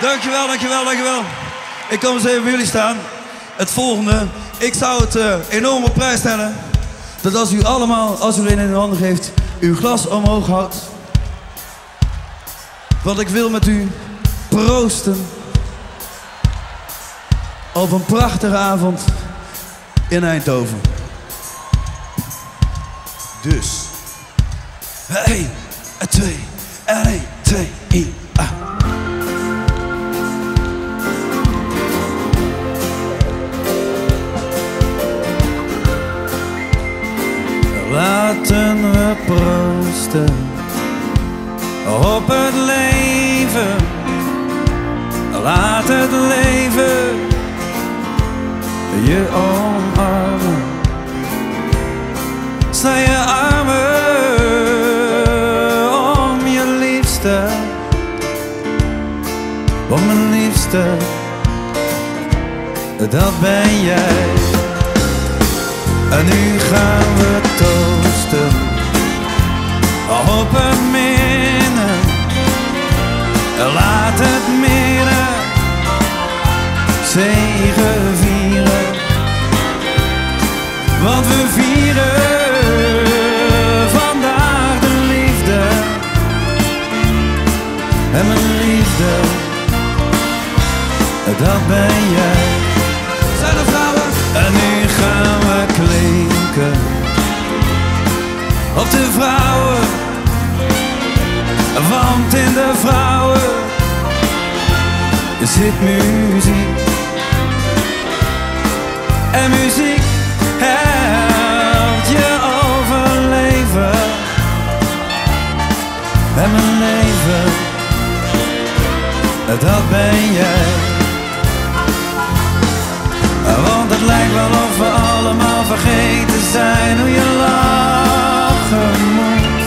Dankjewel, dankjewel, dankjewel. Ik kom eens even bij jullie staan. Het volgende, ik zou het enorm op prijs stellen dat als u allemaal, als u er een in de handen geeft, uw glas omhoog houdt. Want ik wil met u proosten op een prachtige avond in Eindhoven. Dus. 1, 2, 1, 2, 1. Laten we proosten op het leven. Laat het leven je omarmen. Sla je armen om je liefste, om mijn liefste, dat ben jij. En nu gaan we toosten op het midden. Laat het midden zegen vieren, want we vieren vandaag de liefde. En mijn liefde, dat ben jij. Zijn er vrouwen? En nu gaan we klinken op de vrouwen, want in de vrouwen zit muziek. En muziek helpt je overleven. En mijn leven, dat ben jij. Want het lijkt wel of we allemaal vergeten zijn hoe je lachen moet.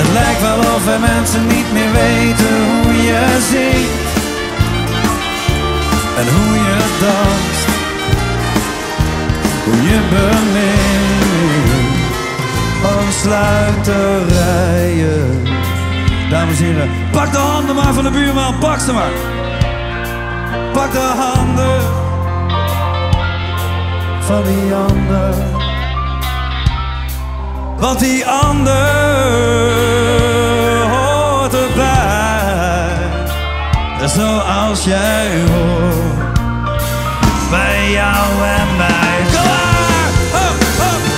Het lijkt wel of we mensen niet meer weten hoe je ziet en hoe je danst, hoe je bemint. Oh, sluiterijen. Dames en heren, pak de handen maar van de buurman, pak ze maar. Pak de handen van die ander. Want die ander hoort erbij, zoals jij hoort bij jou en mij. Kom maar! Ho, ho, ho.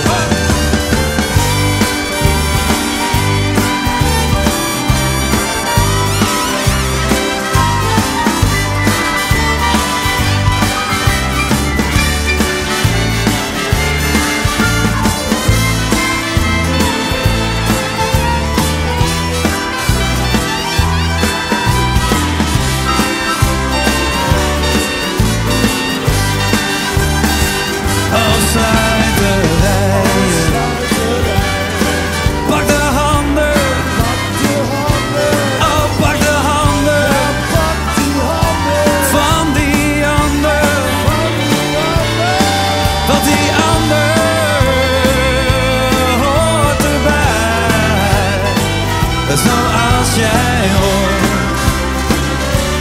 Zoals jij hoort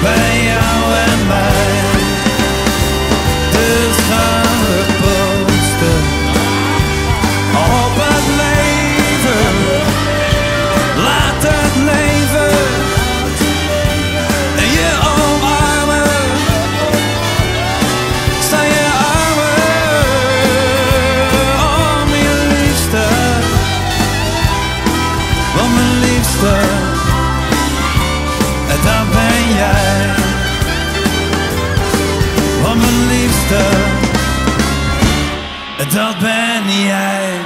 bij jou en mij. Dus gaan we proosten op het leven. Laat het leven je omarmen. Sta je armen om je liefste, om mijn liefste. Dat ben jij, want mijn liefste, dat ben jij.